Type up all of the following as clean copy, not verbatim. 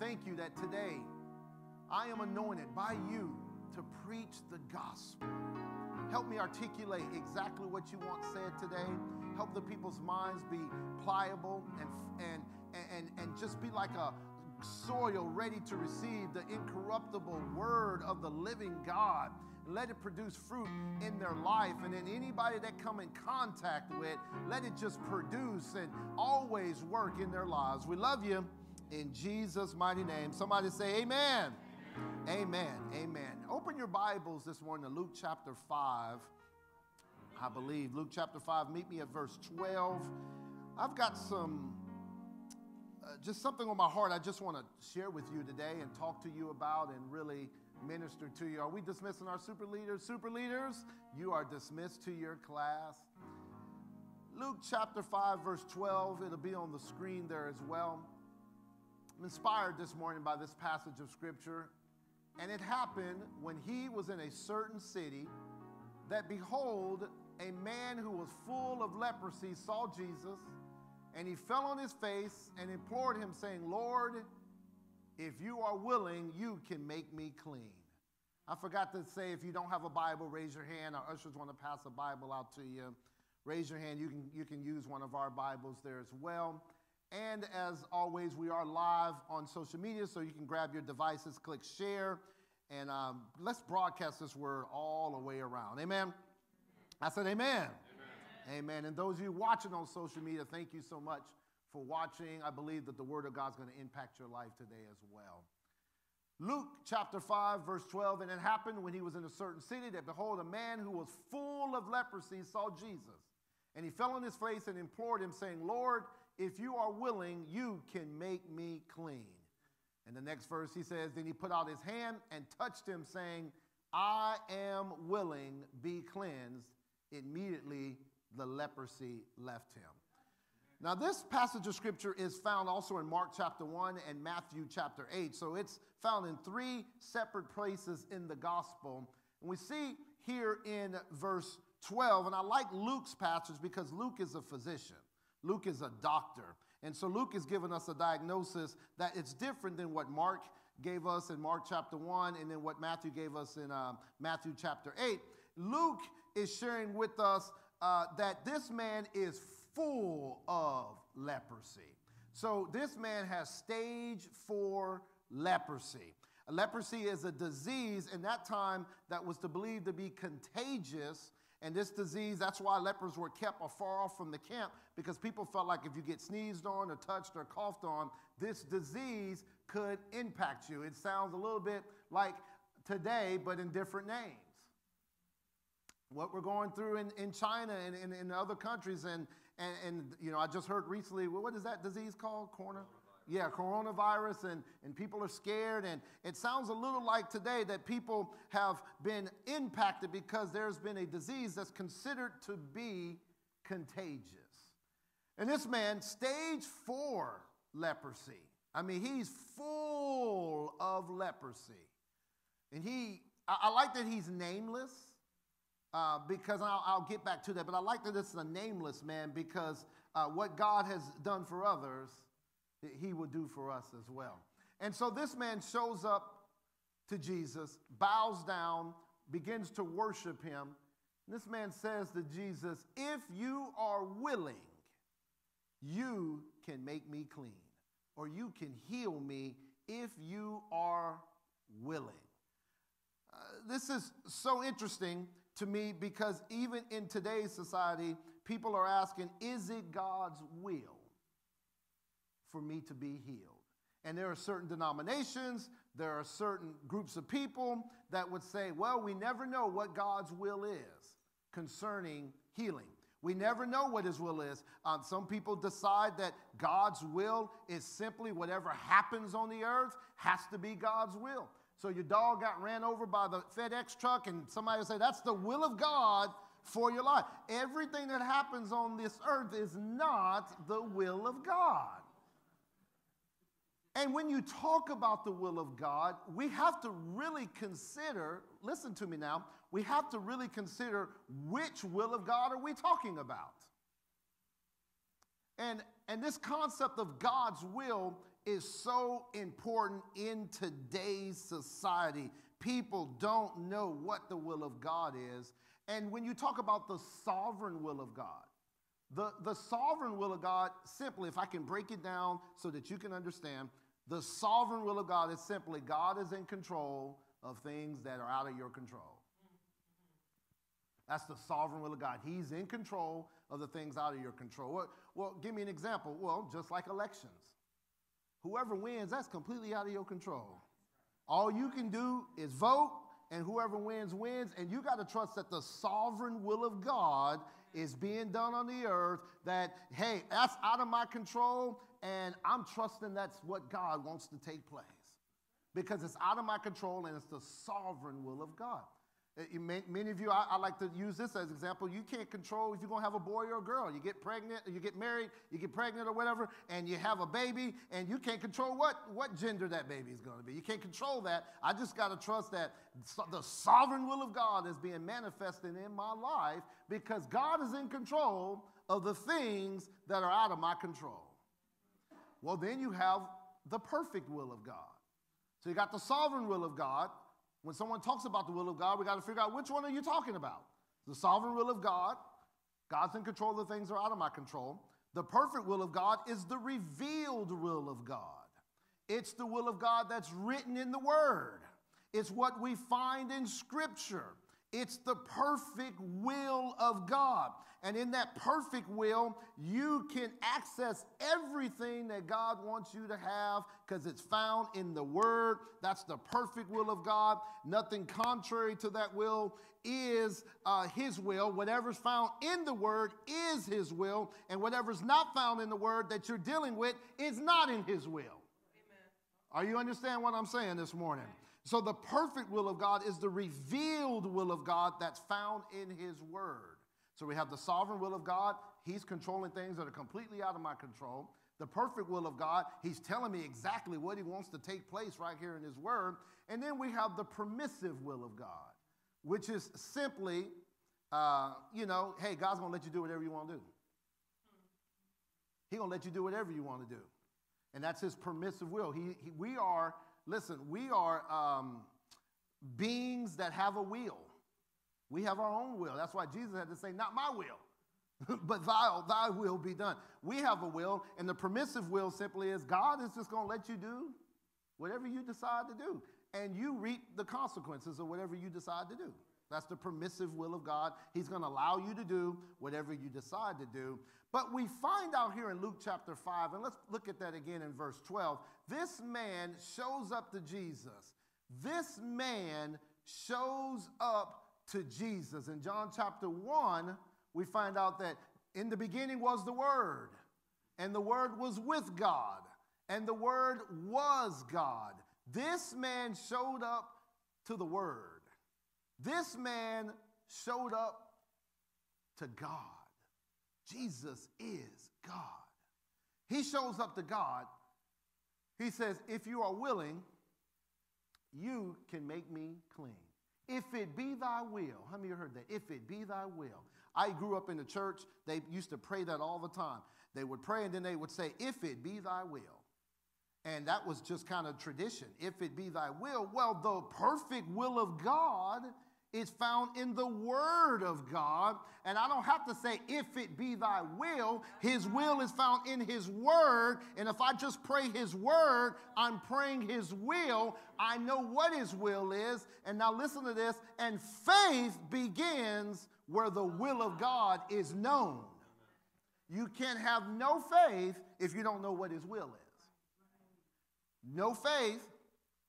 thank you that today I am anointed by you to preach the gospel. Help me articulate exactly what you want said today. Help the people's minds be pliable and just be like a soil ready to receive the incorruptible word of the living God. Let it produce fruit in their life, and in anybody that come in contact with, let it just produce and always work in their lives. We love you in Jesus' mighty name. Somebody say amen. Amen. Amen. Open your Bibles this morning to Luke chapter 5. I believe Luke chapter 5, meet me at verse 12. I've got just something on my heart I just want to share with you today and talk to you about and really minister to you. Are we dismissing our super leaders? Super leaders, you are dismissed to your class. Luke chapter 5, verse 12. It'll be on the screen there as well. I'm inspired this morning by this passage of Scripture. And it happened when he was in a certain city that, behold, a man who was full of leprosy saw Jesus, and he fell on his face and implored him, saying, Lord, if you are willing, you can make me clean. I forgot to say, if you don't have a Bible, raise your hand. Our ushers want to pass a Bible out to you. Raise your hand. You can use one of our Bibles there as well. And as always, we are live on social media, so you can grab your devices, click share, and let's broadcast this word all the way around. Amen? I said amen. Amen. And those of you watching on social media, thank you so much for watching. I believe that the Word of God is going to impact your life today as well. Luke chapter 5, verse 12, and it happened when he was in a certain city that, behold, a man who was full of leprosy saw Jesus. And he fell on his face and implored him, saying, Lord, if you are willing, you can make me clean. And the next verse he says, then he put out his hand and touched him, saying, I am willing, be cleansed. Immediately the leprosy left him. Now, this passage of Scripture is found also in Mark chapter 1 and Matthew chapter 8. So it's found in three separate places in the gospel. And we see here in verse 12, and I like Luke's passage because Luke is a physician. Luke is a doctor. And so Luke is giving us a diagnosis that it's different than what Mark gave us in Mark chapter 1 and then what Matthew gave us in Matthew chapter 8. Luke is sharing with us that this man is full of leprosy. So this man has stage 4 leprosy. Leprosy is a disease in that time that was believed to be contagious. And this disease, that's why lepers were kept afar off from the camp, because people felt like if you get sneezed on or touched or coughed on, this disease could impact you. It sounds a little bit like today, but in different names. What we're going through in China and in other countries. And you know, I just heard recently, what is that disease called? Corona? Yeah, coronavirus, and people are scared. And it sounds a little like today that people have been impacted because there's been a disease that's considered to be contagious. And this man, stage 4 leprosy. I mean, he's full of leprosy. And I like that he's nameless. Because I'll get back to that, but I like that this is a nameless man, because what God has done for others, he will do for us as well. And so this man shows up to Jesus, bows down, begins to worship him. And this man says to Jesus, if you are willing, you can make me clean, or you can heal me if you are willing. This is so interesting to me, because even in today's society, people are asking, is it God's will for me to be healed? And there are certain denominations, there are certain groups of people that would say, well, we never know what God's will is concerning healing. We never know what his will is. Some people decide that God's will is simply whatever happens on the earth has to be God's will. So your dog got ran over by the FedEx truck, and somebody will say, that's the will of God for your life. Everything that happens on this earth is not the will of God. And when you talk about the will of God, we have to really consider, listen to me now, we have to really consider which will of God are we talking about. And this concept of God's will is so important in today's society. People don't know what the will of God is. And when you talk about the sovereign will of God, the sovereign will of God, simply, if I can break it down so that you can understand, the sovereign will of God is simply God is in control of things that are out of your control. That's the sovereign will of God. He's in control of the things out of your control. Well, give me an example. Well, just like elections. Whoever wins, that's completely out of your control. All you can do is vote, and whoever wins, wins. And you got to trust that the sovereign will of God is being done on the earth, that, hey, that's out of my control, and I'm trusting that's what God wants to take place because it's out of my control and it's the sovereign will of God. Many of you, I like to use this as an example. You can't control if you're going to have a boy or a girl. You get pregnant, you get married, you get pregnant or whatever, and you have a baby, and you can't control what gender that baby is going to be. You can't control that. I just got to trust that the sovereign will of God is being manifested in my life because God is in control of the things that are out of my control. Well, then you have the perfect will of God. So you got the sovereign will of God. When someone talks about the will of God, we got to figure out which one are you talking about. The sovereign will of God, God's in control of the things that are out of my control. The perfect will of God is the revealed will of God. It's the will of God that's written in the Word. It's what we find in Scripture. It's the perfect will of God. And in that perfect will, you can access everything that God wants you to have because it's found in the Word. That's the perfect will of God. Nothing contrary to that will is His will. Whatever's found in the Word is His will. And whatever's not found in the Word that you're dealing with is not in His will. Amen. Are you understand what I'm saying this morning? So the perfect will of God is the revealed will of God that's found in His Word. So we have the sovereign will of God. He's controlling things that are completely out of my control. The perfect will of God, He's telling me exactly what He wants to take place right here in His Word. And then we have the permissive will of God, which is simply, hey, God's going to let you do whatever you want to do. He's going to let you do whatever you want to do. And that's His permissive will. We are beings that have a will. We have our own will. That's why Jesus had to say, not my will, but thy will be done. We have a will, and the permissive will simply is God is just going to let you do whatever you decide to do, and you reap the consequences of whatever you decide to do. That's the permissive will of God. He's going to allow you to do whatever you decide to do. But we find out here in Luke chapter 5, and let's look at that again in verse 12. This man shows up to Jesus. This man shows up to Jesus. In John chapter 1, we find out that in the beginning was the Word, and the Word was with God, and the Word was God. This man showed up to the Word. This man showed up to God. Jesus is God. He shows up to God. He says, if you are willing, you can make me clean. If it be thy will. How many of you heard that? If it be thy will. I grew up in the church. They used to pray that all the time. They would pray and then they would say, if it be thy will. And that was just kind of tradition. If it be thy will. Well, the perfect will of God is found in the Word of God. And I don't have to say, if it be thy will. His will is found in His Word. And if I just pray His Word, I'm praying His will. I know what His will is. And now listen to this. And faith begins where the will of God is known. You can't have no faith if you don't know what His will is. No faith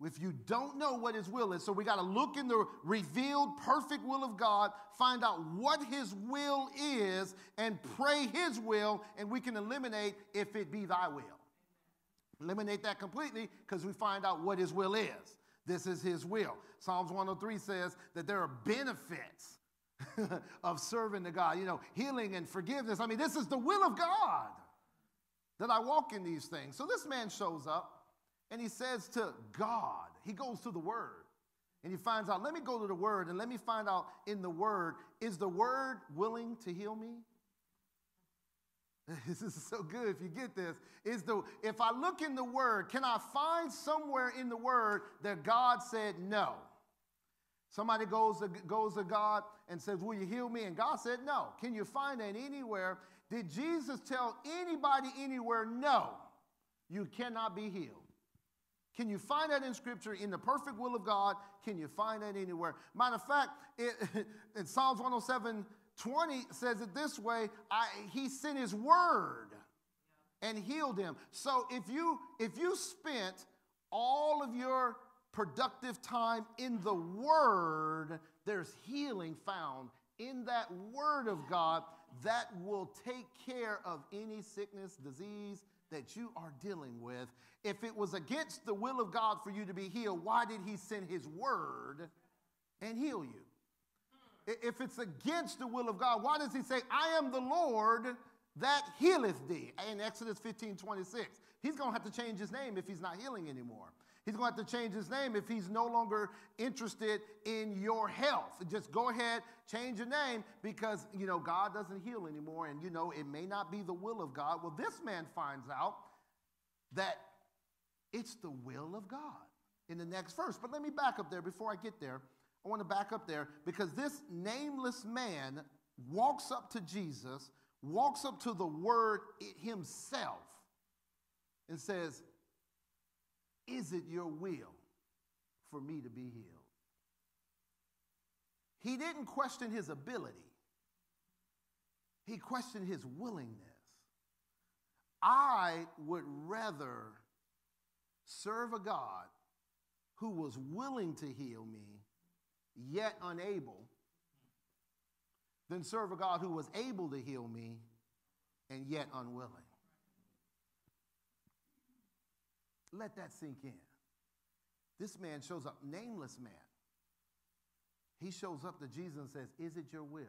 if you don't know what His will is. So we got to look in the revealed perfect will of God, find out what His will is, and pray His will, and we can eliminate if it be thy will. Eliminate that completely because we find out what His will is. This is His will. Psalms 103 says that there are benefits of serving to God, healing and forgiveness. I mean, this is the will of God that I walk in these things. So this man shows up. And he says to God, he goes to the Word, and he finds out, let me go to the Word, and let me find out in the Word, is the Word willing to heal me? This is so good if you get this. If I look in the Word, can I find somewhere in the Word that God said no? Somebody goes to God and says, will you heal me? And God said no. Can you find that anywhere? Did Jesus tell anybody anywhere, no, you cannot be healed? Can you find that in Scripture, in the perfect will of God? Can you find that anywhere? Matter of fact, in Psalms 107:20 says it this way, he sent his word and healed him. So if you spent all of your productive time in the Word, there's healing found in that Word of God that will take care of any sickness, disease that you are dealing with. If it was against the will of God for you to be healed, why did he send his word and heal you? If it's against the will of God, why does he say, I am the Lord that healeth thee? In Exodus 15:26, he's going to have to change his name if he's not healing anymore. He's going to have to change his name if he's no longer interested in your health. Just go ahead, change your name, because, you know, God doesn't heal anymore, and, you know, it may not be the will of God. Well, this man finds out that it's the will of God in the next verse. But let me back up there before I get there. I want to back up there because this nameless man walks up to Jesus, walks up to the Word himself, and says, is it your will for me to be healed? He didn't question his ability. He questioned his willingness. I would rather serve a God who was willing to heal me, yet unable, than serve a God who was able to heal me and yet unwilling. Let that sink in. This man shows up, nameless man. He shows up to Jesus and says, is it your will?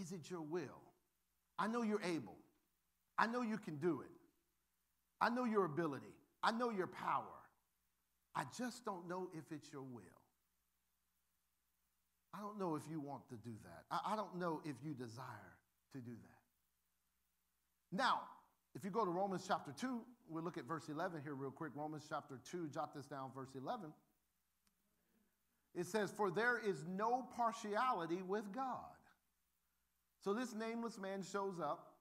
Is it your will? I know you're able. I know you can do it. I know your ability. I know your power. I just don't know if it's your will. I don't know if you want to do that. I don't know if you desire to do that. Now, if you go to Romans chapter 2, we'll look at verse 11 here real quick. Romans chapter 2, jot this down, verse 11. It says, for there is no partiality with God. So this nameless man shows up,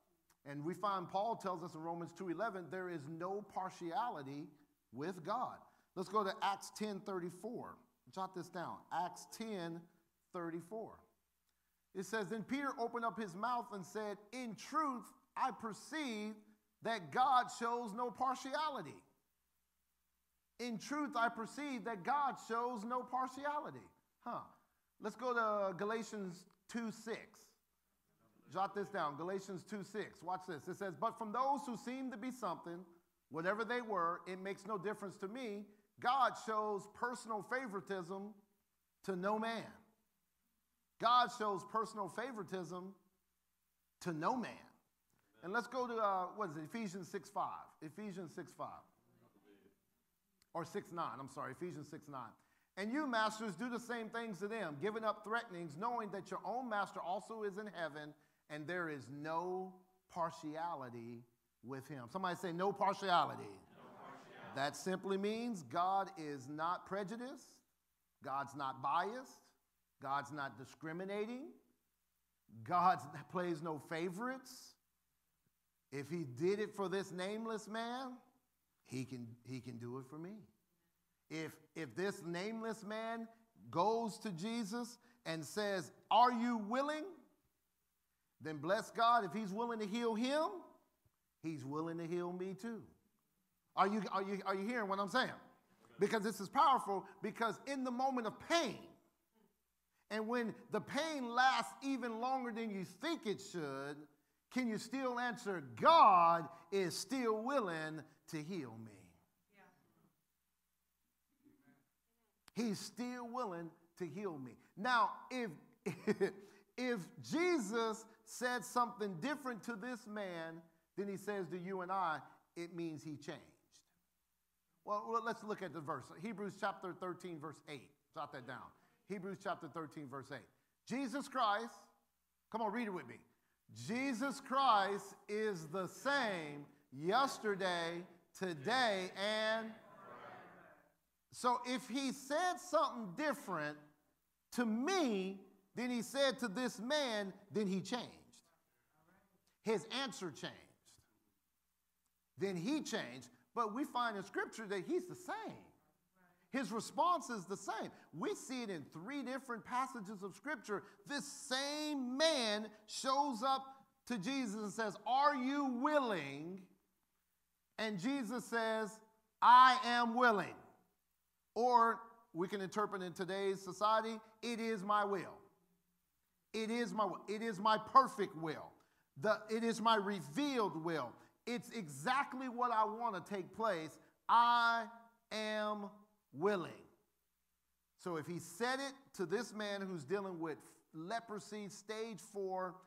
and we find Paul tells us in Romans 2:11, there is no partiality with God. Let's go to Acts 10:34. Jot this down, Acts 10:34. It says, then Peter opened up his mouth and said, in truth, I perceive that God shows no partiality. In truth, I perceive that God shows no partiality. Let's go to Galatians 2:6. Jot this down, Galatians 2:6. Watch this. It says, but from those who seem to be something, whatever they were, it makes no difference to me. God shows personal favoritism to no man. God shows personal favoritism to no man. And let's go to, Ephesians 6:5. Ephesians 6:5. Or 6:9, I'm sorry, Ephesians 6:9. And you, masters, do the same things to them, giving up threatenings, knowing that your own master also is in heaven, and there is no partiality with him. Somebody say, no partiality. No partiality. That simply means God is not prejudiced. God's not biased. God's not discriminating. God plays no favorites. If he did it for this nameless man, he can do it for me. If this nameless man goes to Jesus and says, are you willing? Then bless God, if he's willing to heal him, he's willing to heal me too. Are you hearing what I'm saying? Because this is powerful, because in the moment of pain, and when the pain lasts even longer than you think it should, can you still answer, God is still willing to heal me? Yeah. He's still willing to heal me. Now, if Jesus said something different to this man than he says to you and I, it means he changed. Well, let's look at the verse. Hebrews chapter 13, verse 8. Jot that down. Hebrews chapter 13, verse 8. Jesus Christ, come on, read it with me. Jesus Christ is the same yesterday, today, and forever. So if he said something different to me than he said to this man, then he changed. His answer changed. Then he changed. But we find in Scripture that he's the same. His response is the same. We see it in 3 different passages of Scripture. This same man shows up to Jesus and says, "Are you willing?" And Jesus says, "I am willing." Or we can interpret in today's society, "It is my will." It is my will. It is my perfect will. It is my revealed will. It's exactly what I want to take place. I am willing. So if he said it to this man who's dealing with leprosy, stage 4,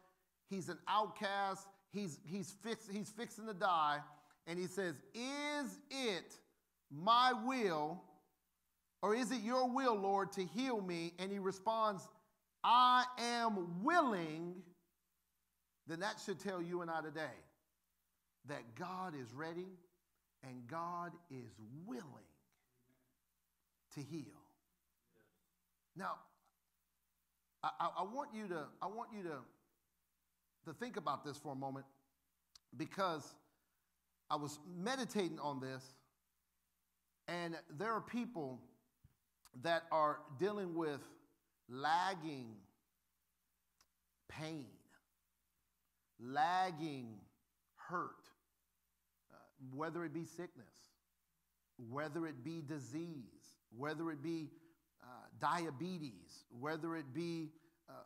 he's an outcast, he's fixing to die, and he says, "Is it my will, or is it your will, Lord, to heal me?" And he responds, "I am willing," then that should tell you and I today that God is ready and God is willing to heal. Now, I want you to think about this for a moment, because I was meditating on this, and there are people that are dealing with lagging pain, lagging hurt, whether it be sickness, whether it be disease, whether it be diabetes, whether it be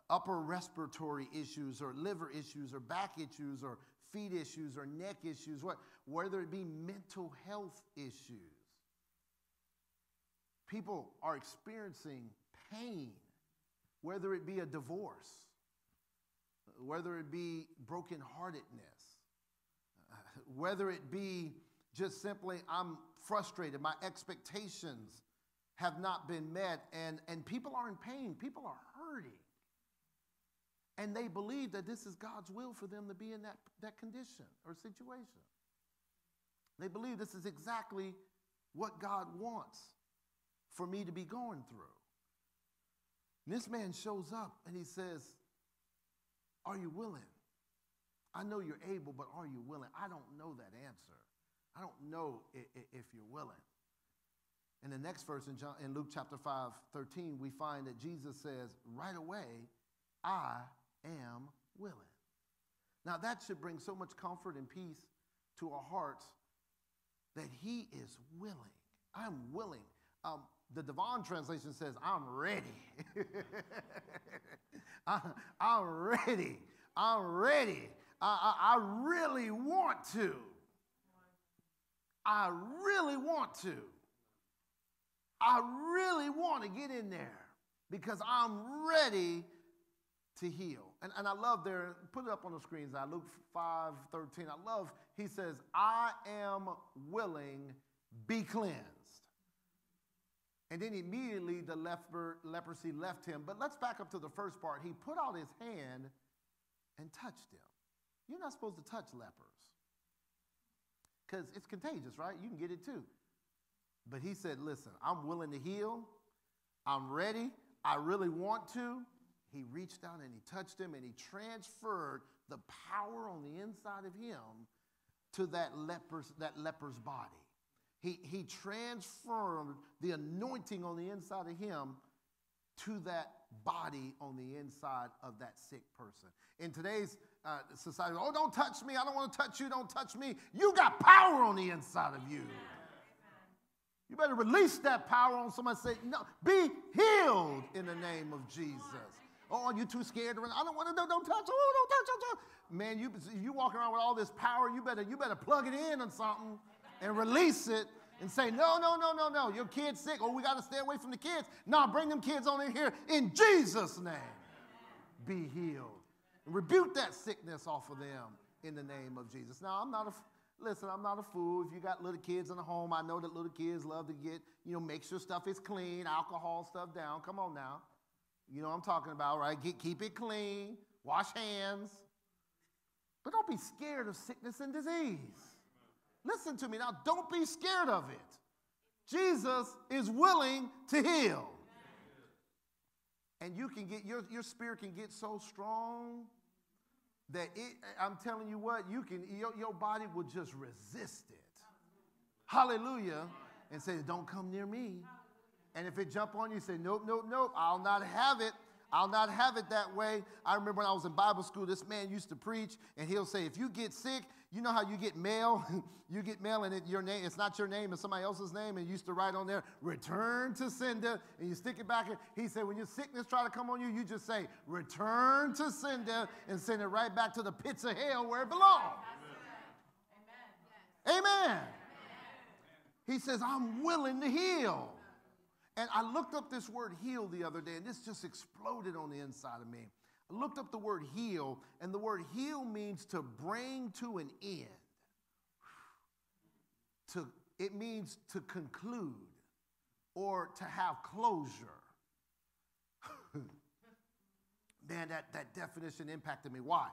upper respiratory issues or liver issues or back issues or feet issues or neck issues, whether it be mental health issues. People are experiencing pain, whether it be a divorce, whether it be brokenheartedness, whether it be just simply, I'm frustrated, my expectations have not been met, and people are in pain, people are hurting, and they believe that this is God's will for them to be in that condition or situation. They believe this is exactly what God wants for me to be going through. And this man shows up and he says, "Are you willing? I know you're able, but are you willing? I don't know that answer. I don't know if you're willing." In the next verse in Luke chapter 5:13, we find that Jesus says, right away, "I am willing." Now that should bring so much comfort and peace to our hearts that he is willing. I'm willing. The Devon translation says, "I'm ready." I'm ready. I'm ready. I really want to. I really want to. I really want to get in there because I'm ready to heal. And I love there, put it up on the screens now, Luke 5:13. I love, he says, "I am willing, be cleansed." And then immediately the leprosy left him. But let's back up to the first part. He put out his hand and touched him. You're not supposed to touch lepers because it's contagious, right? You can get it too. But he said, "Listen, I'm willing to heal. I'm ready. I really want to." He reached out and he touched him, and he transferred the power on the inside of him to that leper's body. He transferred the anointing on the inside of him to that body on the inside of that sick person. In today's society, "Oh, don't touch me. I don't want to touch you. Don't touch me." You got power on the inside of you. You better release that power on somebody. Say, "No, be healed in the name of Jesus." "Oh, you too scared to run. I don't want to. Don't touch. Oh, don't touch. Man, you walking around with all this power. You better plug it in on something and release it and say, no. Your kid's sick. Oh, we got to stay away from the kids. No, bring them kids on in here in Jesus' name. Be healed. And rebuke that sickness off of them in the name of Jesus. Now, I'm not a fool. If you got little kids in the home, I know that little kids love to get, make sure stuff is clean, alcohol stuff down. Come on now. You know what I'm talking about, right? Keep it clean. Wash hands. But don't be scared of sickness and disease. Listen to me now. Don't be scared of it. Jesus is willing to heal. And you can get, your spirit can get so strong that it, I'm telling you what, you can, your body will just resist it. Hallelujah. And say, don't come near me. And if it jump on you, say, nope, nope, nope, I'll not have it. I'll not have it that way. I remember when I was in Bible school, this man used to preach, and he'll say, if you get sick, you know how you get mail? You get mail, and your name, it's not your name, it's somebody else's name, and you used to write on there, return to sender, and you stick it back in. He said, when your sickness try to come on you, you just say, return to sender, and send it right back to the pits of hell where it belongs. Amen. Amen. He says, I'm willing to heal. And I looked up this word heal the other day, and this just exploded on the inside of me. I looked up the word heal, and the word heal means to bring to an end. It means to conclude or to have closure. Man, that definition impacted me. Why?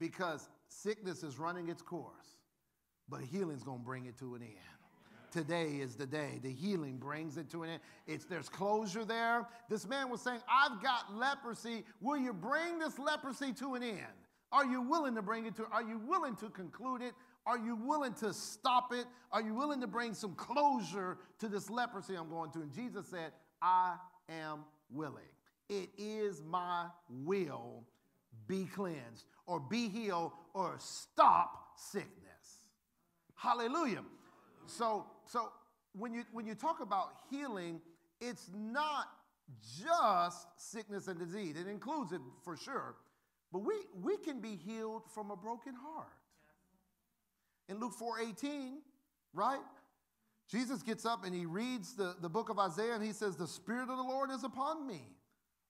Because sickness is running its course, but healing's going to bring it to an end. Today is the day. The healing brings it to an end. There's closure there. This man was saying, I've got leprosy. Will you bring this leprosy to an end? Are you willing to bring it to? Are you willing to conclude it? Are you willing to stop it? Are you willing to bring some closure to this leprosy I'm going through? And Jesus said, I am willing. It is my will. Be cleansed or be healed or stop sickness. Hallelujah. So when you talk about healing, it's not just sickness and disease. It includes it for sure. But we can be healed from a broken heart. In Luke 4:18, right? Jesus gets up and he reads the book of Isaiah, and he says, the Spirit of the Lord is upon me,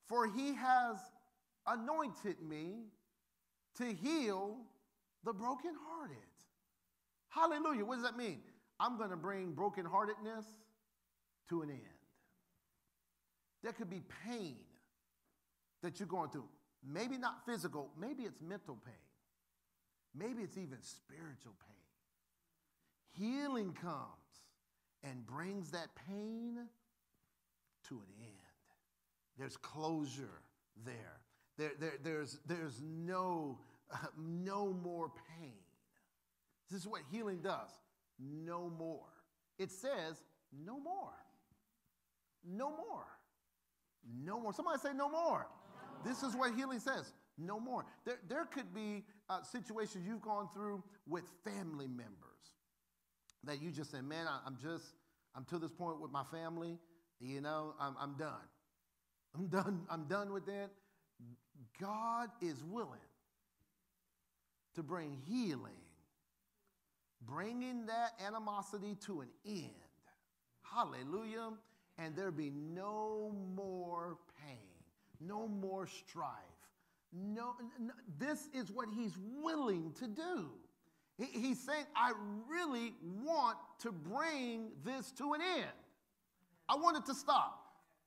for he has anointed me to heal the brokenhearted. Hallelujah. What does that mean? I'm going to bring brokenheartedness to an end. There could be pain that you're going through. Maybe not physical. Maybe it's mental pain. Maybe it's even spiritual pain. Healing comes and brings that pain to an end. There's closure there. There's no more pain. This is what healing does. No more. It says no more. No more. No more. Somebody say no more. No more. This is what healing says. No more. There could be situations you've gone through with family members that you just say, man, I'm to this point with my family. You know, I'm done. I'm done. I'm done with it. God is willing to bring healing. Bringing that animosity to an end. Hallelujah. And there be no more pain, no more strife. No, this is what he's willing to do. He's saying, I really want to bring this to an end. I want it to stop.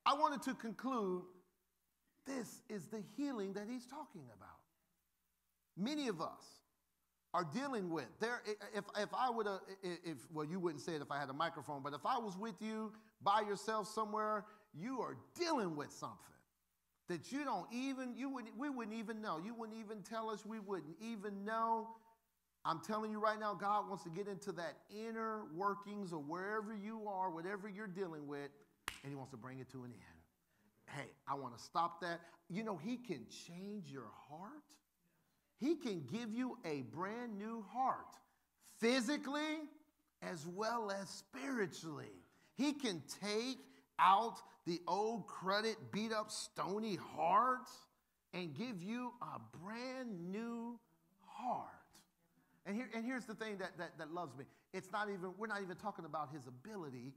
I want it to conclude. This is the healing that he's talking about. Many of us are dealing with there. If I would, if well, you wouldn't say it if I had a microphone, but if I was with you by yourself somewhere, you are dealing with something that you don't even, we wouldn't even know. You wouldn't even tell us. We wouldn't even know. I'm telling you right now, God wants to get into that inner workings of wherever you are, whatever you're dealing with, and he wants to bring it to an end. Hey, I want to stop that. You know, he can change your heart. He can give you a brand new heart, physically as well as spiritually. He can take out the old cruddy, beat up, stony heart and give you a brand new heart. And here's the thing that loves me. It's not even, we're not even talking about his ability.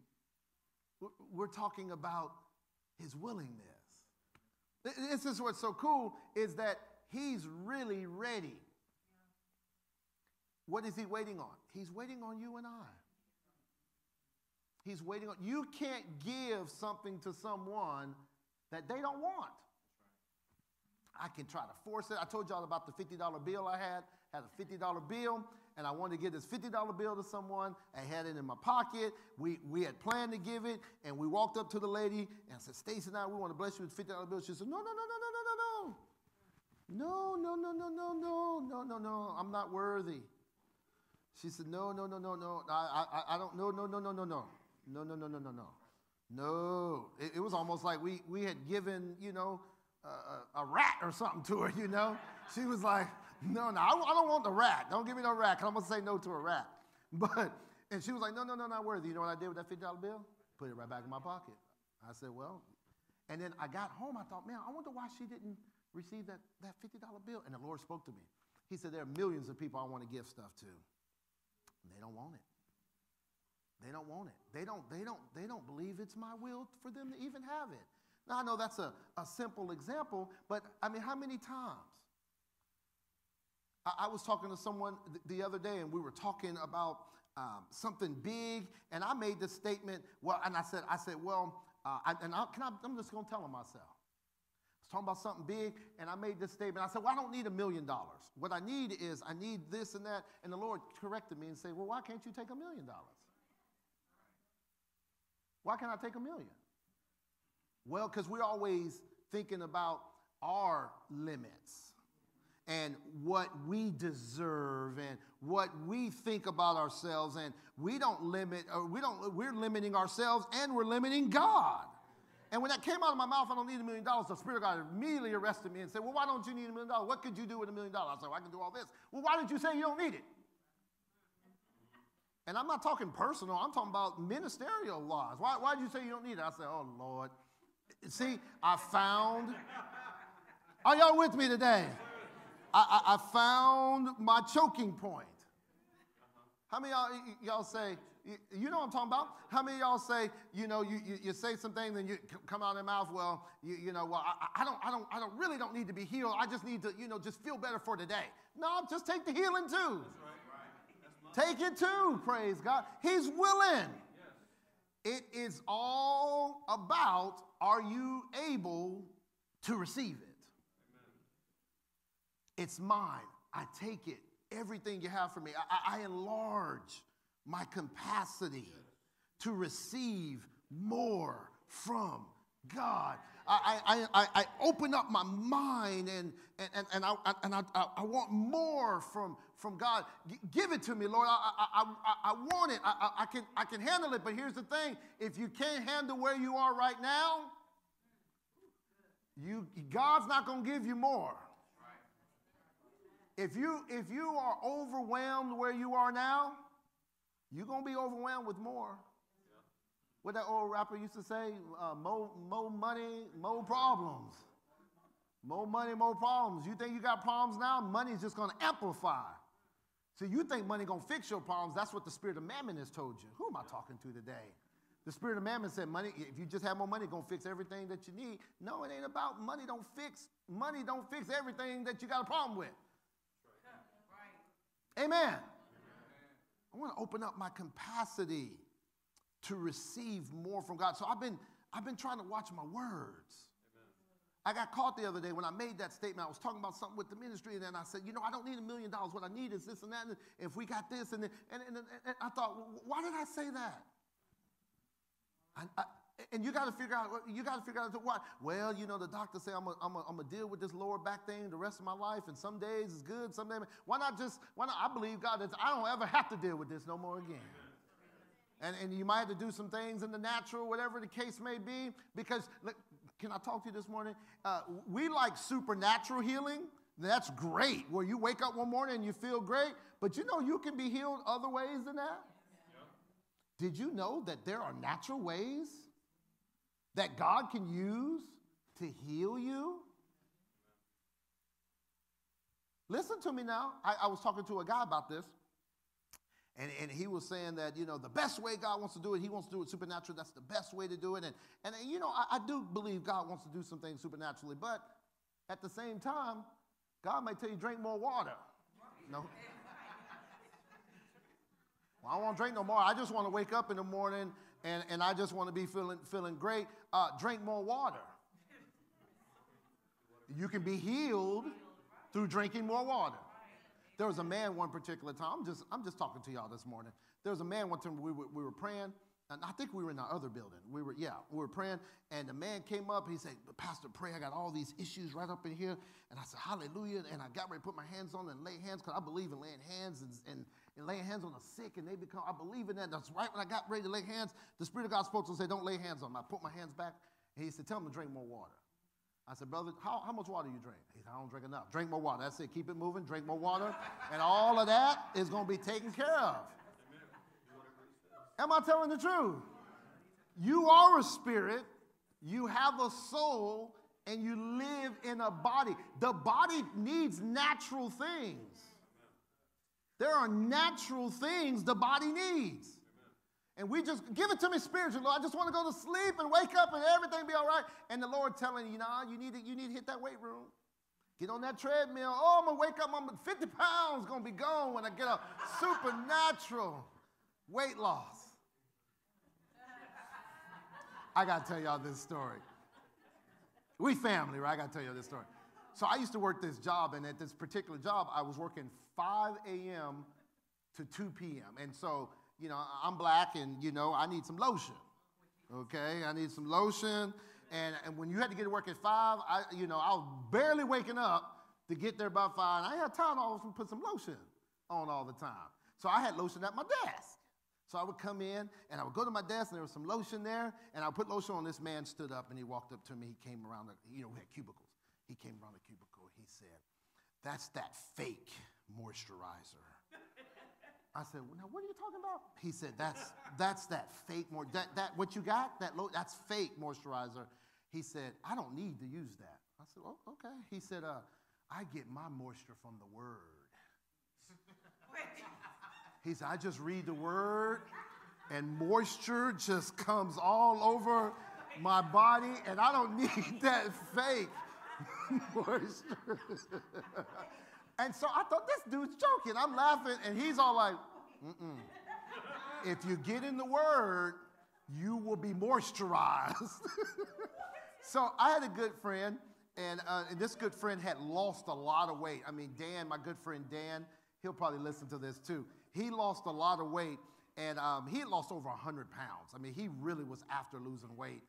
We're talking about his willingness. This is what's so cool is that he's really ready. What is he waiting on? He's waiting on you and I. He's waiting on, you can't give something to someone that they don't want. I can try to force it. I told y'all about the $50 bill I had. had a $50 bill, and I wanted to give this $50 bill to someone. I had it in my pocket. We had planned to give it, and we walked up to the lady, and I said, "Stacy and I, we want to bless you with $50 bill." She said, "No, no, no, no, no, no, no, no, no, no, no, no, no, no, no, I'm not worthy." She said, "No, no, no, no, no, I don't, no, no, no, no, no, no, no, no, no, no, no, no." No, it was almost like we had given, you know, a rat or something to her, you know. She was like, no, I don't want the rat. Don't give me no rat, because I'm going to say no to a rat. And she was like, no, not worthy. You know what I did with that $50 bill? Put it right back in my pocket. I said, well. And then I got home. I thought, man, I wonder why she didn't receive that $50 bill. And the Lord spoke to me. He said, there are millions of people I want to give stuff to. And they don't want it. They don't want it. They don't believe it's my will for them to even have it. Now, I know that's a simple example, but I mean, how many times? I was talking to someone the other day, and we were talking about something big, and I made this statement. Well, and I said, well, I'm just going to tell them myself. I was talking about something big, and I made this statement. I said, well, I don't need $1 million. What I need is I need this and that. And the Lord corrected me and said, well, why can't you take $1 million? Why can't I take $1 million? Well, because we're always thinking about our limits and what we deserve and what we think about ourselves, and we don't limit, or we're limiting ourselves, and we're limiting God. And when that came out of my mouth, I don't need $1 million, the Spirit of God immediately arrested me and said, well, why don't you need $1 million? What could you do with $1 million? I said, well, I can do all this. Well, why didn't you say you don't need it? And I'm not talking personal. I'm talking about ministerial laws. Why did you say you don't need it? I said, oh, Lord. See, I found. Are y'all with me today? I found my choking point. How many of y'all say, you know what I'm talking about? How many of y'all say, you know, you say some things and you come out of your mouth, well, you know, well, I really don't need to be healed. I just need to, you know, just feel better for today. No, just take the healing too. That's right. Take it too, praise God. He's willing. Yes. It is all about, are you able to receive it? Amen. It's mine. I take it. Everything you have for me. I enlarge my capacity to receive more from God. I open up my mind and I want more from God. Give it to me, Lord. I want it. I can handle it. But here's the thing. If you can't handle where you are right now, God's not going to give you more. If you are overwhelmed where you are now, you're going to be overwhelmed with more. What that old rapper used to say, more money, more problems. More money, more problems. You think you got problems now? Money's just going to amplify. So you think money going to fix your problems. That's what the spirit of mammon has told you. Who am I talking to today? The spirit of mammon said, money, if you just have more money, it's going to fix everything that you need. No, it ain't about money. Money don't fix everything that you got a problem with. Right. Amen. I want to open up my capacity to receive more from God. So I've been trying to watch my words. Amen. I got caught the other day when I made that statement. I was talking about something with the ministry, and then I said, you know, I don't need $1 million. What I need is this and that. And if we got this, and I thought, well, why did I say that? And you got to figure out. You got to figure out why. Well, you know, the doctor said I'm a deal with this lower back thing the rest of my life, and some days it's good, some days. Why not? I believe God that I don't ever have to deal with this no more again. Amen. And you might have to do some things in the natural, whatever the case may be, because, look, can I talk to you this morning? We like supernatural healing. That's great, where you wake up one morning and you feel great, but you know you can be healed other ways than that? Yeah. Did you know that there are natural ways that God can use to heal you? Listen to me now. I was talking to a guy about this. And he was saying that, you know, the best way God wants to do it, he wants to do it supernatural. That's the best way to do it. And you know, I do believe God wants to do some things supernaturally. But at the same time, God might tell you, drink more water. No. Well, I don't want to drink no more. I just want to wake up in the morning, and I just want to be feeling great. Drink more water. You can be healed through drinking more water. There was a man one particular time, I'm just talking to y'all this morning. There was a man one time we were praying, and I think we were in our other building. We were praying, and the man came up. He said, "Pastor, pray. I got all these issues right up in here." And I said, "Hallelujah." And I got ready to put my hands on and lay hands, because I believe in laying hands and laying hands on the sick, and they become, I believe in that. That's right when I got ready to lay hands, the Spirit of God spoke to me and said, "Don't lay hands on them." I put my hands back, and he said, "Tell them to drink more water." I said, "Brother, how much water do you drink?" He said, "I don't drink enough." Drink more water. That's it. Keep it moving. Drink more water. And all of that is going to be taken care of. Am I telling the truth? You are a spirit. You have a soul. And you live in a body. The body needs natural things. There are natural things the body needs. And we just, give it to me spiritually, Lord. I just want to go to sleep and wake up and everything be all right. And the Lord telling you, "Nah, you need to hit that weight room. Get on that treadmill. Oh, I'm going to wake up. 50 pounds going to be gone when I get up." Supernatural weight loss. I got to tell y'all this story. We family, right? I got to tell y'all this story. So I used to work this job, and at this particular job, I was working 5 a.m. to 2 p.m. And so, you know, I'm black, and, you know, I need some lotion, okay? I need some lotion, and when you had to get to work at 5, I was barely waking up to get there by 5, and I had time to put some lotion on all the time. So I had lotion at my desk. So I would come in, and I would go to my desk, and there was some lotion there, and I would put lotion on. This man stood up, and he walked up to me. He came around, we had cubicles. He came around the cubicle. He said, "That's that fake moisturizer." I said, "Now, what are you talking about?" He said, that's that fake moisturizer. That what you got? That's fake moisturizer." He said, "I don't need to use that." I said, "Oh, okay." He said, "I get my moisture from the Word." He said, "I just read the Word, and moisture just comes all over my body, and I don't need that fake moisture." And so I thought, this dude's joking. I'm laughing, and he's all like, "Mm-mm. If you get in the Word, you will be moisturized." So I had a good friend, and this good friend had lost a lot of weight. I mean, Dan, my good friend Dan, he'll probably listen to this too. He lost a lot of weight, and he had lost over 100 pounds. I mean, he really was after losing weight.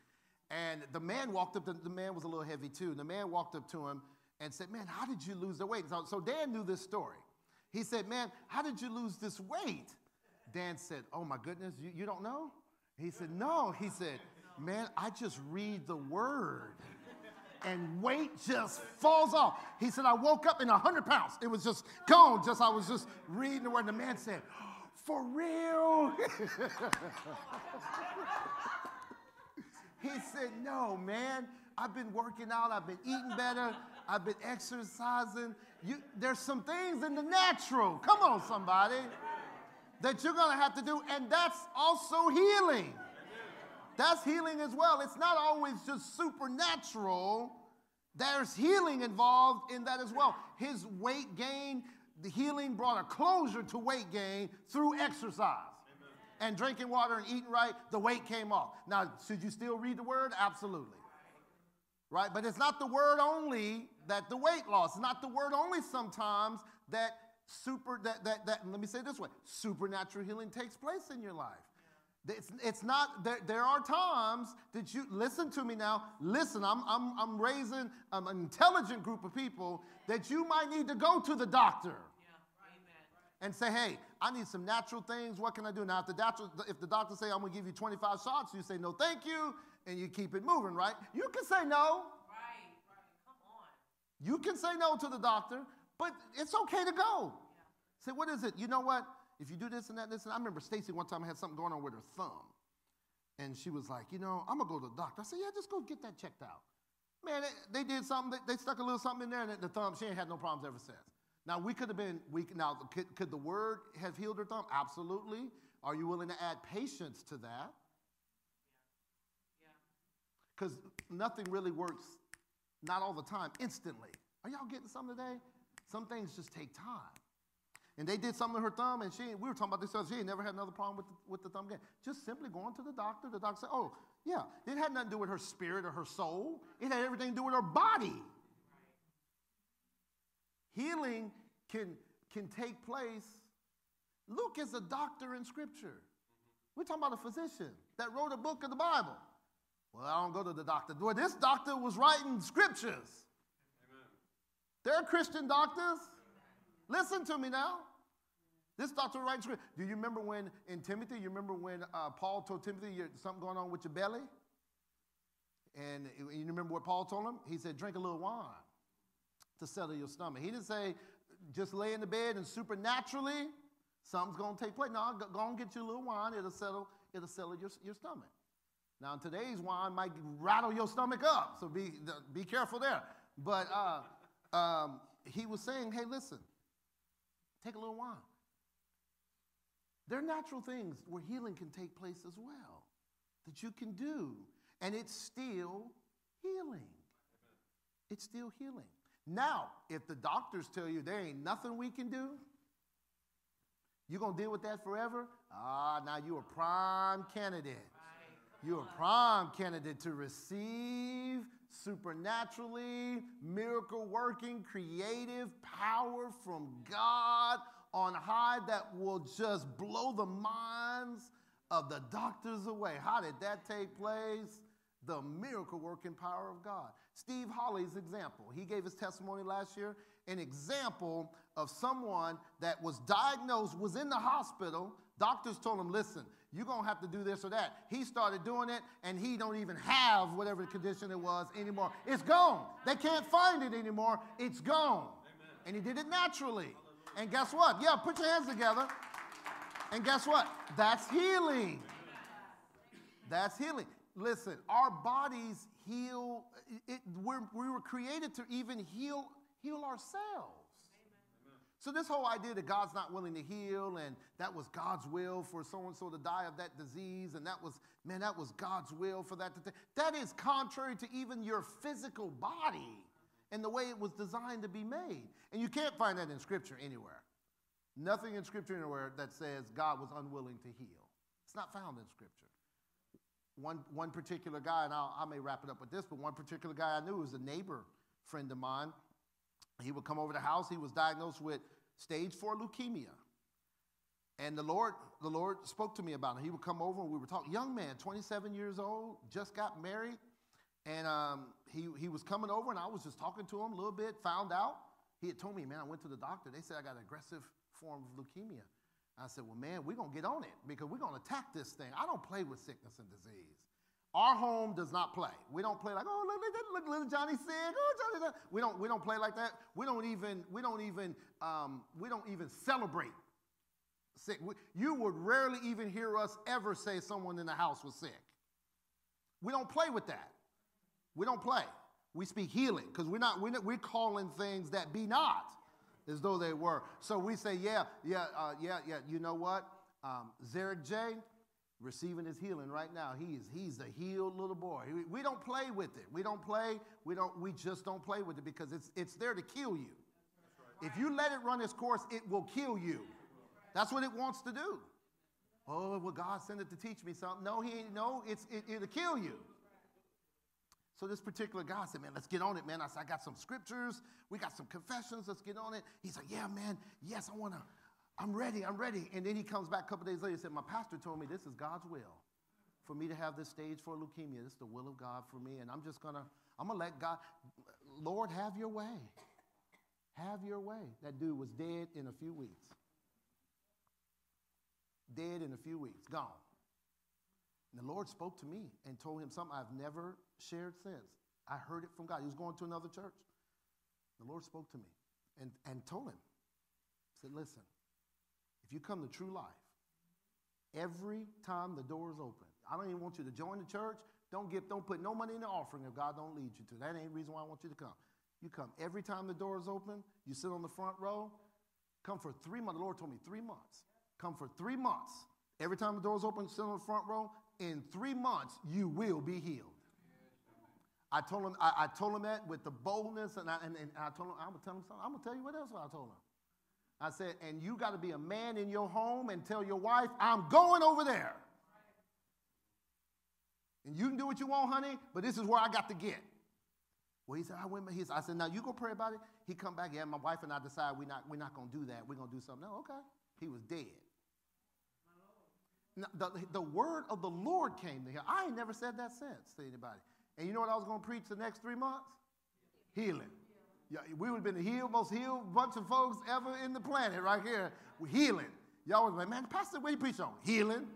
And the man walked up. The man was a little heavy too. The man walked up to him and said, "Man, how did you lose the weight?" So Dan knew this story. He said, "Man, how did you lose this weight?" Dan said, "Oh, my goodness, you don't know?" He said, "No." He said, "Man, I just read the Word, and weight just falls off." He said, "I woke up in 100 pounds. It was just gone. I was just reading the Word." And the man said, "For real?" He said, "No, man. I've been working out. I've been eating better. I've been exercising." There's some things in the natural, come on somebody, that you're going to have to do, and that's also healing. That's healing as well. It's not always just supernatural. There's healing involved in that as well. His weight gain, the healing brought a closure to weight gain through exercise. And drinking water and eating right, the weight came off. Now, should you still read the Word? Absolutely. Right? But it's not the Word only that the weight loss. It's not the Word only sometimes that let me say it this way, supernatural healing takes place in your life. It's not, there are times that you, listen to me now, listen, I'm raising an intelligent group of people that you might need to go to the doctor. And say, "Hey, I need some natural things. What can I do?" Now, if the doctor say, "I'm going to give you 25 shots, you say, "No, thank you," and you keep it moving, right? You can say no. Right, come on. You can say no to the doctor, but it's okay to go. Yeah. Say, "What is it? You know what? If you do this and that, I remember Stacy one time had something going on with her thumb, and she was like, "I'm going to go to the doctor." I said, "Yeah, just go get that checked out." Man, they did something. They stuck a little something in there, and the thumb, she ain't had no problems ever since. Now, could the Word have healed her thumb? Absolutely. Are you willing to add patience to that? Because nothing really works, not all the time, instantly. Are y'all getting something today? Some things just take time. And they did something to her thumb, and we were talking about this, so she ain't never had another problem with the thumb again. Just simply going to the doctor. The doctor said, "Oh, yeah, it had nothing to do with her spirit or her soul. It had everything to do with her body." Healing can can take place. Luke is a doctor in Scripture. We're talking about a physician that wrote a book of the Bible. Well, I don't go to the doctor. Well, this doctor was writing scriptures. Amen. There are Christian doctors. Listen to me now. This doctor writes scripture. Do you remember when in Timothy, you remember when Paul told Timothy, "You're something going on with your belly"? And you remember what Paul told him? He said, drink a little wine to settle your stomach. He didn't say, just lay in the bed and supernaturally something's going to take place. No, go and get you a little wine. It'll settle your stomach. Now, today's wine might rattle your stomach up, so be careful there. But he was saying, hey, listen, take a little wine. There are natural things where healing can take place as well that you can do, and it's still healing. It's still healing. Now, if the doctors tell you there ain't nothing we can do, you're going to deal with that forever? Now you're a prime candidate. You're a prime candidate to receive supernaturally, miracle-working, creative power from God on high that will just blow the minds of the doctors away. How did that take place? The miracle-working power of God. Steve Hawley's example. He gave his testimony last year, an example of someone that was diagnosed, was in the hospital. Doctors told him, listen, you're going to have to do this or that. He started doing it, and he don't even have whatever condition it was anymore. It's gone. They can't find it anymore. It's gone. Amen. And he did it naturally. Hallelujah. And guess what? Yeah, put your hands together. And guess what? That's healing. Amen. That's healing. Listen, our bodies heal. We were created to even heal ourselves. So this whole idea that God's not willing to heal and that was God's will for so-and-so to die of that disease and that was God's will for that. That is contrary to even your physical body and the way it was designed to be made. And you can't find that in Scripture anywhere. Nothing in Scripture anywhere that says God was unwilling to heal. It's not found in Scripture. One particular guy, and I may wrap it up with this, but one particular guy I knew was a neighbor friend of mine. He would come over the house. He was diagnosed with stage 4 leukemia. And the Lord spoke to me about it. He would come over and we were talking. Young man, 27 years old, just got married. And he was coming over and I was just talking to him a little bit, found out. He had told me, man, I went to the doctor. They said I got an aggressive form of leukemia. I said, well, man, we're going to get on it because we're going to attack this thing. I don't play with sickness and disease. Our home does not play. We don't play like, oh, look little Johnny sick. Oh, Johnny. We don't play like that. We don't even celebrate sick. You would rarely even hear us ever say someone in the house was sick. We don't play with that. We don't play. We speak healing because we're calling things that be not as though they were. So we say, yeah. You know what, Zarek J. Receiving his healing right now. He's a healed little boy. We don't play with it. We just don't play with it because it's there to kill you. Right. If you let it run its course, it will kill you. That's what it wants to do. Oh, well, God sent it to teach me something. No, he ain't. No, it'll kill you. So this particular guy said, man, let's get on it, man. I said, I got some scriptures. We got some confessions. Let's get on it. He's like, yeah, man. Yes, I'm ready. And then he comes back a couple days later and said, my pastor told me this is God's will for me to have this stage 4 leukemia. This is the will of God for me. And I'm going to let God, Lord, have your way. Have your way. That dude was dead in a few weeks. Dead in a few weeks. Gone. And the Lord spoke to me and told him something I've never shared since. I heard it from God. He was going to another church. The Lord spoke to me and told him, said, listen. If you come to True Life, every time the door is open, I don't even want you to join the church. Don't put no money in the offering if God don't lead you to. That ain't the reason why I want you to come. You come every time the door is open. You sit on the front row. Come for 3 months. The Lord told me 3 months. Come for 3 months. Every time the door is open, sit on the front row. In 3 months, you will be healed. I told him that with the boldness, and I told him I'm gonna tell him something. I'm gonna tell you what else I told him. I said, and you got to be a man in your home and tell your wife, I'm going over there. And you can do what you want, honey, but this is where I got to get. Well, he said, I went. I said, now you go pray about it. He come back. Yeah, my wife and I decide we're not going to do that. We're going to do something. No, okay. He was dead. Now, the word of the Lord came to him. I ain't never said that since to anybody. And you know what I was going to preach the next 3 months? Healing. Yeah, we would have been the most healed bunch of folks ever in the planet right here. Healing. Y'all was like, man, Pastor, what do you preach on? Healing.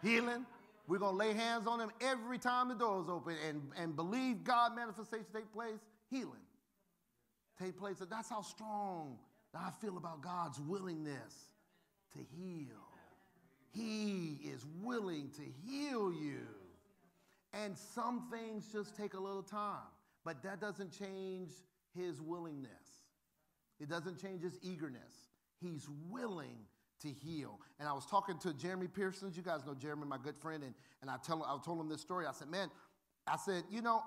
Healing. We're going to lay hands on them every time the door is open and believe God manifestation take place, healing take place. That's how strong I feel about God's willingness to heal. He is willing to heal you. And some things just take a little time, but that doesn't change his willingness. It doesn't change his eagerness. He's willing to heal. And I was talking to Jeremy Pearson. You guys know Jeremy, my good friend, and I told him this story. I said, man, I said, you know,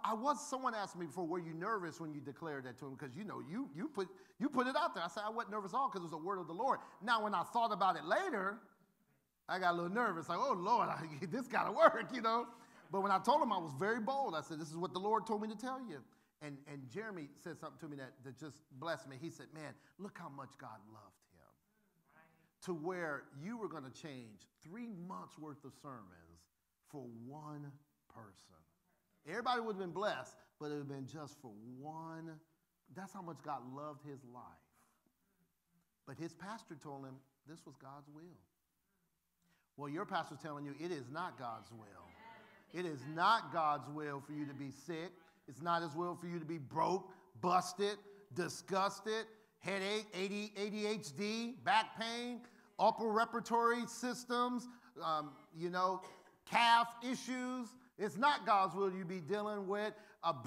someone asked me before, were you nervous when you declared that to him? Because, you know, you put it out there. I said, I wasn't nervous at all because it was the word of the Lord. Now, when I thought about it later, I got a little nervous. Like, oh, Lord, this got to work, you know. But when I told him, I was very bold. I said, this is what the Lord told me to tell you. And Jeremy said something to me that just blessed me. He said, man, look how much God loved him. To where you were going to change 3 months worth of sermons for one person. Everybody would have been blessed, but it would have been just for one. That's how much God loved his life. But his pastor told him this was God's will. Well, your pastor's telling you it is not God's will. It is not God's will for you to be sick. It's not his will for you to be broke, busted, disgusted, headache, ADHD, back pain, upper respiratory systems, you know, calf issues. It's not God's will you be dealing with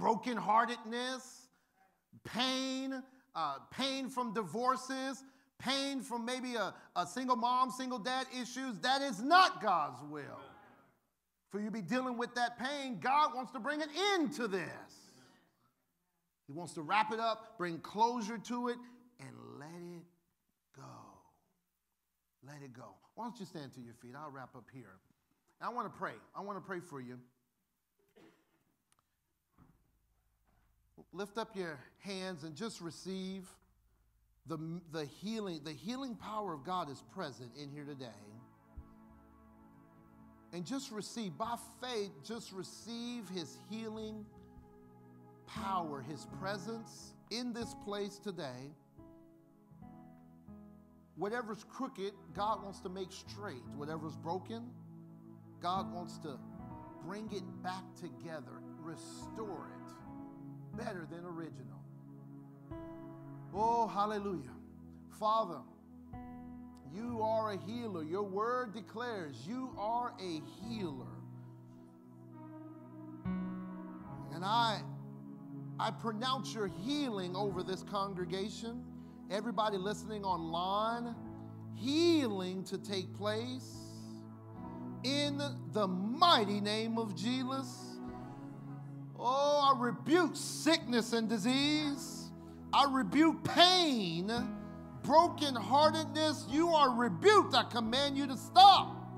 brokenheartedness, pain, pain from divorces, pain from maybe a single mom, single dad issues. That is not God's will. For you to be dealing with that pain, God wants to bring an end to this. He wants to wrap it up, bring closure to it, and let it go. Let it go. Why don't you stand to your feet? I'll wrap up here. And I want to pray. I want to pray for you. Lift up your hands and just receive the healing. The healing power of God is present in here today. And just receive, by faith, just receive his healing power, his presence in this place today. Whatever's crooked, God wants to make straight. Whatever's broken, God wants to bring it back together, restore it better than original. Oh, hallelujah. Father, you are a healer. Your word declares you are a healer. And I pronounce your healing over this congregation, everybody listening online, healing to take place in the mighty name of Jesus. Oh, I rebuke sickness and disease. I rebuke pain, brokenheartedness. You are rebuked. I command you to stop.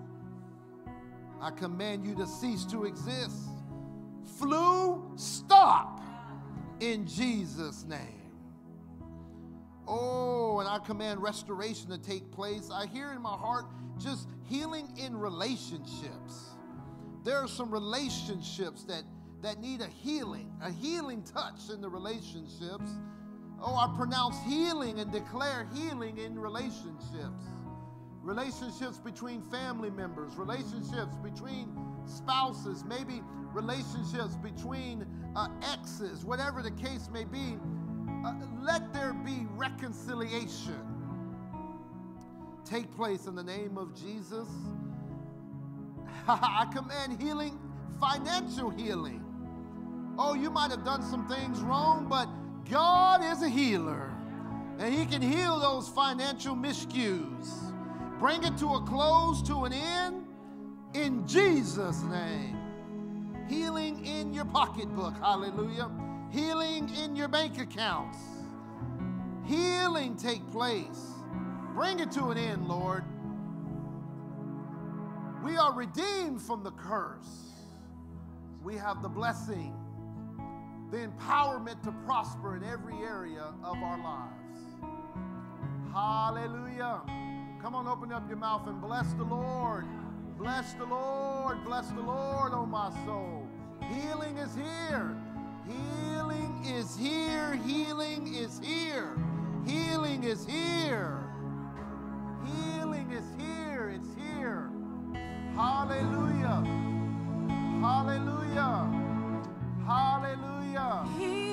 I command you to cease to exist. Flu, stop. In Jesus' name. Oh, and I command restoration to take place. I hear in my heart just healing in relationships. There are some relationships that need a healing touch in the relationships. Oh, I pronounce healing and declare healing in relationships. Relationships between family members, relationships between spouses, maybe relationships between exes, whatever the case may be, let there be reconciliation take place in the name of Jesus. I command healing, financial healing. Oh, you might have done some things wrong, but God is a healer, and he can heal those financial miscues. Bring it to a close, to an end, in Jesus' name. Healing in your pocketbook, hallelujah. Healing in your bank accounts. Healing take place. Bring it to an end, Lord. We are redeemed from the curse. We have the blessing. the empowerment to prosper in every area of our lives. Hallelujah. Come on, open up your mouth and bless the Lord. Bless the Lord. Bless the Lord, oh my soul. Healing is here. Healing is here. Healing is here. Healing is here. Healing is here. It's here. Hallelujah. Hallelujah. Hallelujah.